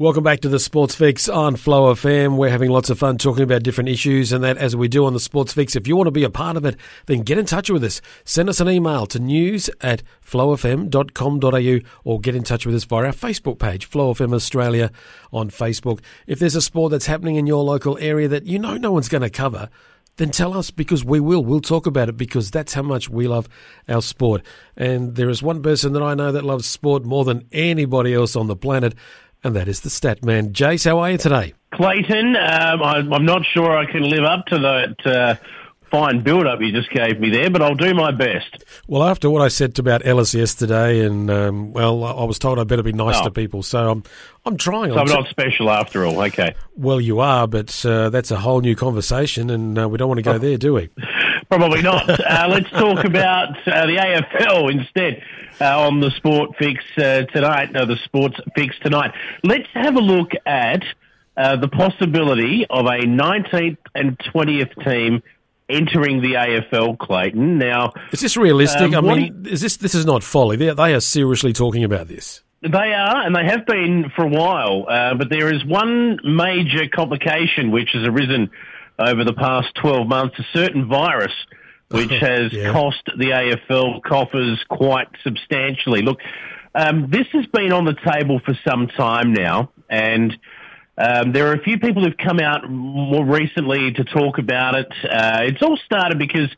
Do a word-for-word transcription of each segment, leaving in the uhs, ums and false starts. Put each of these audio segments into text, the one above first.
Welcome back to the Sports Fix on Flow F M. We're having lots of fun talking about different issues and that as we do on the Sports Fix. If you want to be a part of it, then get in touch with us. Send us an email to news at flow f m dot com dot a u or get in touch with us via our Facebook page, Flow F M Australia on Facebook. If there's a sport that's happening in your local area that you know no one's going to cover, then tell us because we will. We'll talk about it because that's how much we love our sport. And there is one person that I know that loves sport more than anybody else on the planet, and that is the stat man. Jace, how are you today? Clayton, um, I, I'm not sure I can live up to that uh, fine build-up you just gave me there, but I'll do my best. Well, after what I said about Ellis yesterday, and, um, well, I was told I better be nice oh. to people, so I'm I'm trying. So I'm not special after all, okay. Well, you are, but uh, that's a whole new conversation, and uh, we don't want to go oh. there, do we? Probably not. Uh, let's talk about uh, the A F L instead uh, on the Sport Fix uh, tonight. No, the Sports Fix tonight. Let's have a look at uh, the possibility of a nineteenth and twentieth team entering the A F L, Clayton. Now, is this realistic? Um, I mean, is this this is not folly. They, they are seriously talking about this. They are, and they have been for a while. Uh, but there is one major complication which has arisen over the past twelve months, a certain virus which has yeah. cost the A F L coffers quite substantially. Look, um, this has been on the table for some time now, and um, there are a few people who've come out more recently to talk about it. Uh, it's all started because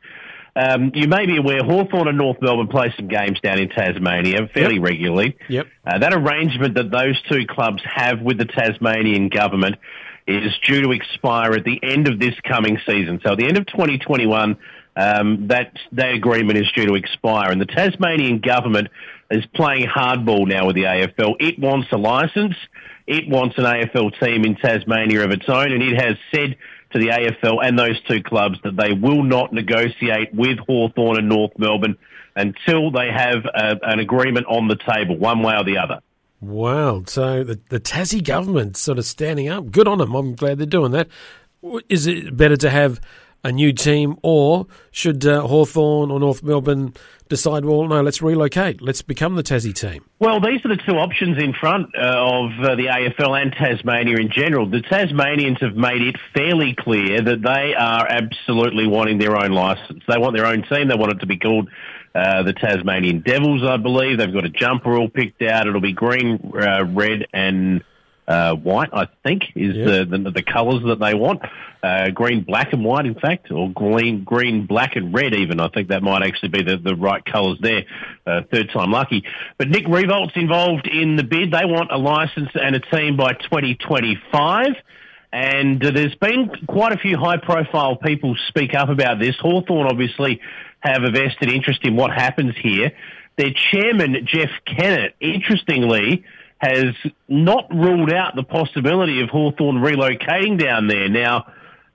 um, you may be aware Hawthorn and North Melbourne play some games down in Tasmania fairly yep. regularly. Yep. Uh, that arrangement that those two clubs have with the Tasmanian government is due to expire at the end of this coming season. So at the end of twenty twenty-one, um, that, that agreement is due to expire. And the Tasmanian government is playing hardball now with the A F L. It wants a licence. It wants an A F L team in Tasmania of its own. And it has said to the A F L and those two clubs that they will not negotiate with Hawthorn and North Melbourne until they have a, an agreement on the table, one way or the other. Wow, so the, the Tassie government sort of standing up. Good on them. I'm glad they're doing that. Is it better to have a new team, or should uh, Hawthorn or North Melbourne decide, well, no, let's relocate, let's become the Tassie team? Well, these are the two options in front uh, of uh, the A F L and Tasmania in general. The Tasmanians have made it fairly clear that they are absolutely wanting their own licence. They want their own team. They want it to be called Uh, the Tasmanian Devils, I believe. They've got a jumper all picked out. It'll be green, uh, red and uh, white, I think, is yeah. the, the the colours that they want. Uh, green, black and white, in fact, or green, green, black and red even. I think that might actually be the, the right colours there. Uh, third time lucky. But Nick Riewoldt's involved in the bid. They want a licence and a team by twenty twenty-five. And uh, there's been quite a few high-profile people speak up about this. Hawthorn, obviously, have a vested interest in what happens here. Their chairman, Jeff Kennett, interestingly, has not ruled out the possibility of Hawthorn relocating down there. Now,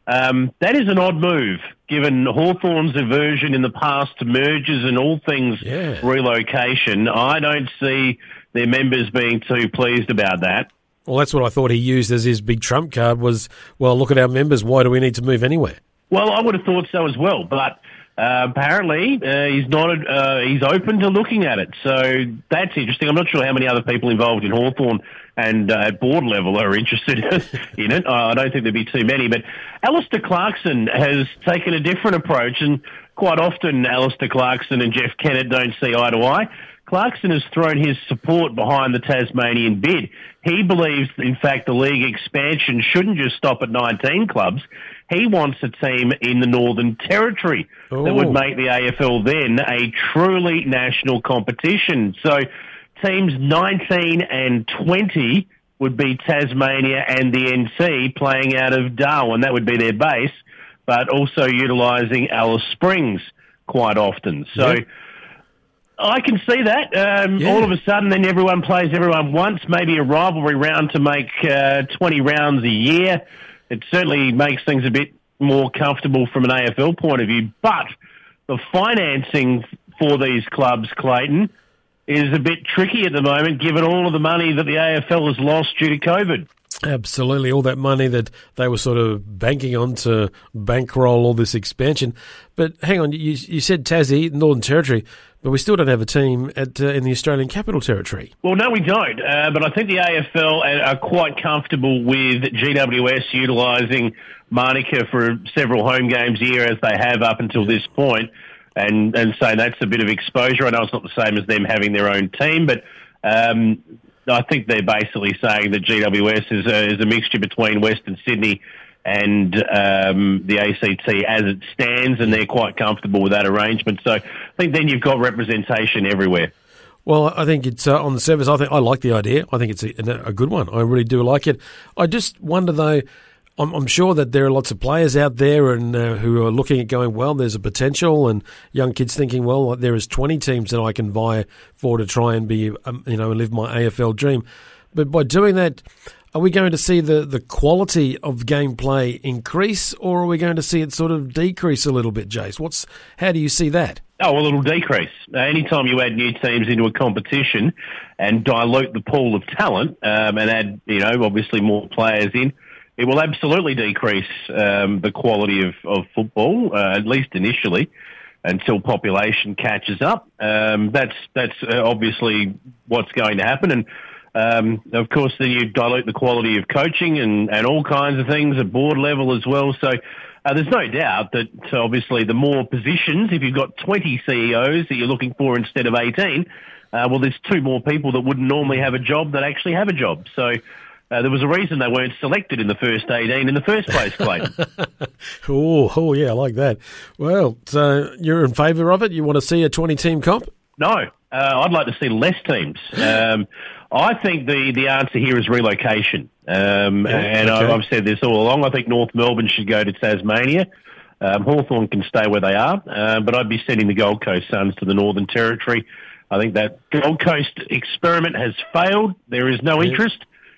um, that is an odd move, given Hawthorn's aversion in the past to mergers and all things yeah. relocation. I don't see their members being too pleased about that. Well, that's what I thought he used as his big trump card was, well, look at our members, why do we need to move anywhere? Well, I would have thought so as well, but uh, apparently uh, he's not. Uh, he's open to looking at it, so that's interesting. I'm not sure how many other people involved in Hawthorn and uh, at board level are interested in it. I don't think there'd be too many, but Alistair Clarkson has taken a different approach, and quite often Alistair Clarkson and Jeff Kennett don't see eye to eye. Clarkson has thrown his support behind the Tasmanian bid. He believes, in fact, the league expansion shouldn't just stop at nineteen clubs. He wants a team in the Northern Territory Ooh. that would make the A F L then a truly national competition. So teams nineteen and twenty would be Tasmania and the N C playing out of Darwin. That would be their base, but also utilising Alice Springs quite often. So... Yeah. I can see that. Um, yeah. All of a sudden, then everyone plays everyone once, maybe a rivalry round to make uh, twenty rounds a year. It certainly makes things a bit more comfortable from an A F L point of view. But the financing for these clubs, Clayton, is a bit tricky at the moment, given all of the money that the A F L has lost due to COVID. Absolutely. All that money that they were sort of banking on to bankroll all this expansion. But hang on, you, you said Tassie, Northern Territory, but we still don't have a team at uh, in the Australian Capital Territory. Well, no, we don't. Uh, but I think the A F L are quite comfortable with G W S utilising Marnica for several home games a year, as they have up until this point, and, and saying that's a bit of exposure. I know it's not the same as them having their own team, but... Um, I think they're basically saying that G W S is a, is a mixture between Western Sydney and um, the A C T as it stands, and they're quite comfortable with that arrangement. So I think then you've got representation everywhere. Well, I think it's uh, on the surface. I think I like the idea. I think it's a, a good one. I really do like it. I just wonder though. I'm, I'm sure that there are lots of players out there and uh, who are looking at going, well, there's a potential, and young kids thinking, well, there is twenty teams that I can vie for to try and be, um, you know, and live my A F L dream. But by doing that, are we going to see the, the quality of gameplay increase, or are we going to see it sort of decrease a little bit, Jace? What's how do you see that? Oh, well, it'll decrease. Uh, anytime you add new teams into a competition and dilute the pool of talent um, and add, you know, obviously more players in, it will absolutely decrease um, the quality of, of football, uh, at least initially, until population catches up. Um, that's that's uh, obviously what's going to happen. And, um, of course, then you dilute the quality of coaching and, and all kinds of things at board level as well. So uh, there's no doubt that, obviously, the more positions, if you've got twenty C E Os that you're looking for instead of eighteen, uh, well, there's two more people that wouldn't normally have a job that actually have a job. So... Uh, there was a reason they weren't selected in the first eighteen in the first place, Clayton. oh, oh, yeah, I like that. Well, so you're in favour of it? You want to see a twenty-team comp? No, uh, I'd like to see less teams. Um, I think the, the answer here is relocation. Um, yeah, and okay. I've said this all along. I think North Melbourne should go to Tasmania. Um, Hawthorn can stay where they are. Uh, but I'd be sending the Gold Coast Suns to the Northern Territory. I think that Gold Coast experiment has failed. There is no yeah. interest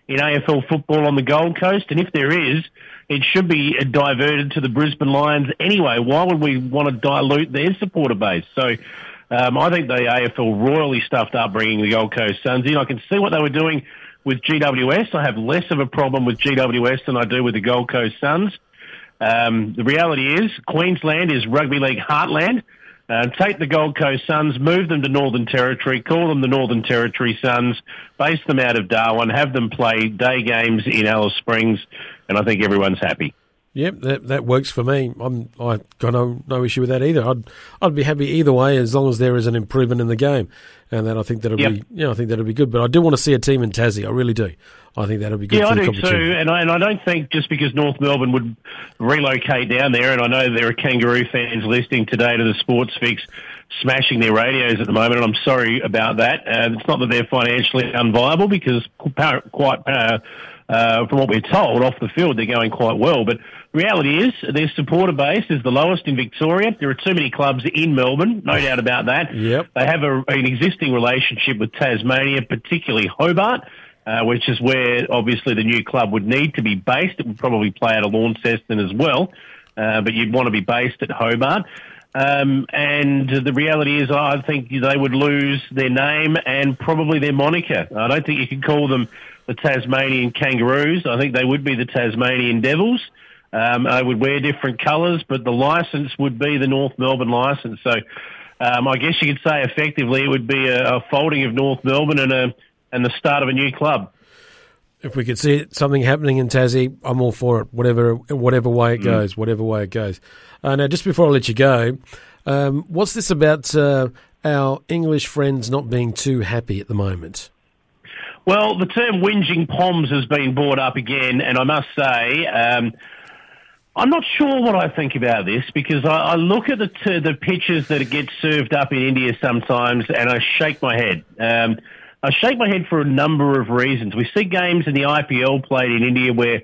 in A F L football on the Gold Coast, and if there is, it should be diverted to the Brisbane Lions anyway. Why would we want to dilute their supporter base? So um, I think the A F L royally stuffed up bringing the Gold Coast Suns in. I can see what they were doing with G W S. I have less of a problem with G W S than I do with the Gold Coast Suns. Um, the reality is Queensland is rugby league heartland. Uh, take the Gold Coast Suns, move them to Northern Territory, call them the Northern Territory Suns, base them out of Darwin, have them play day games in Alice Springs, and I think everyone's happy. Yep, that that works for me. I'm I got no, no issue with that either. I'd I'd be happy either way as long as there is an improvement in the game, and then I think that'll yep. be yeah you know, I think that'll be good. But I do want to see a team in Tassie. I really do. I think that'll be good. Yeah, for I the do too. And I and I don't think just because North Melbourne would relocate down there, and I know there are Kangaroo fans listening today to the Sports Fix, smashing their radios at the moment, and I'm sorry about that. Uh, it's not that they're financially unviable because quite. Uh, Uh, from what we're told, off the field, they're going quite well. But the reality is their supporter base is the lowest in Victoria. There are too many clubs in Melbourne, no doubt about that. Yep. They have a, an existing relationship with Tasmania, particularly Hobart, uh, which is where, obviously, the new club would need to be based. It would probably play out of Launceston as well, uh, but you'd want to be based at Hobart. Um, and the reality is I think they would lose their name and probably their moniker. I don't think you can call them the Tasmanian Kangaroos. I think they would be the Tasmanian Devils. Um, they would wear different colours, but the licence would be the North Melbourne licence. So um, I guess you could say effectively it would be a, a folding of North Melbourne and, a, and the start of a new club. If we could see something happening in Tassie, I'm all for it, whatever whatever way it goes, mm. whatever way it goes. Uh, now, just before I let you go, um, what's this about uh, our English friends not being too happy at the moment? Well, the term whinging Poms has been brought up again, and I must say, um, I'm not sure what I think about this, because I, I look at the t- the pictures that get served up in India sometimes, and I shake my head. Um, I shake my head for a number of reasons. We see games in the I P L played in India where,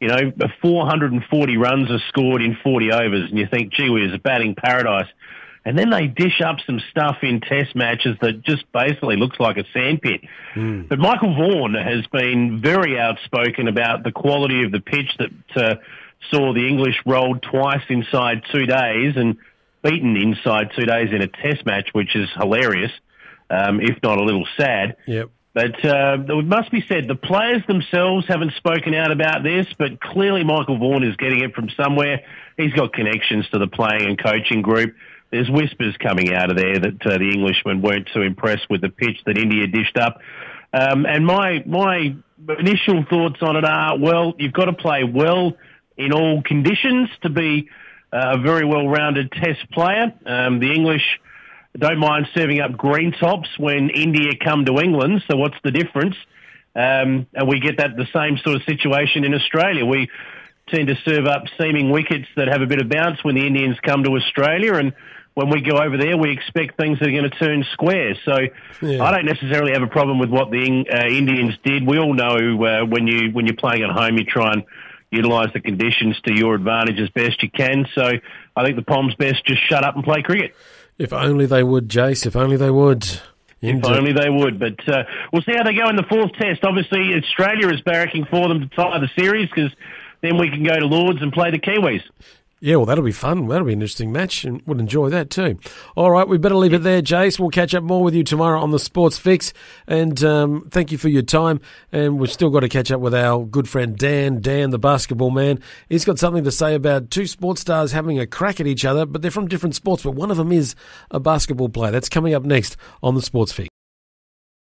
you know, four hundred forty runs are scored in forty overs, and you think, gee whiz, a batting paradise. And then they dish up some stuff in test matches that just basically looks like a sandpit. Mm. But Michael Vaughan has been very outspoken about the quality of the pitch that uh, saw the English rolled twice inside two days and beaten inside two days in a test match, which is hilarious, um, if not a little sad. Yep. But uh, it must be said, the players themselves haven't spoken out about this, but clearly Michael Vaughan is getting it from somewhere. He's got connections to the playing and coaching group. There's whispers coming out of there that uh, the Englishmen weren't too impressed with the pitch that India dished up. Um, and my my initial thoughts on it are, well, you've got to play well in all conditions to be a very well-rounded test player. Um, the English don't mind serving up green tops when India come to England, so what's the difference? Um, and we get that the same sort of situation in Australia. We tend to serve up seeming wickets that have a bit of bounce when the Indians come to Australia, and when we go over there, we expect things that are going to turn square. So yeah. I don't necessarily have a problem with what the uh, Indians did. We all know uh, when, you, when you're playing at home, you try and utilise the conditions to your advantage as best you can. So I think the Poms best just shut up and play cricket. If only they would, Jace. If only they would. Indeed. If only they would. But uh, we'll see how they go in the fourth test. Obviously, Australia is barracking for them to tie the series because then we can go to Lord's and play the Kiwis. Yeah, well, that'll be fun. That'll be an interesting match, and we'll enjoy that too. All right, we better leave it there, Jace. We'll catch up more with you tomorrow on the Sports Fix, and um, thank you for your time. And we've still got to catch up with our good friend Dan, Dan the basketball man. He's got something to say about two sports stars having a crack at each other, but they're from different sports, but one of them is a basketball player. That's coming up next on the Sports Fix.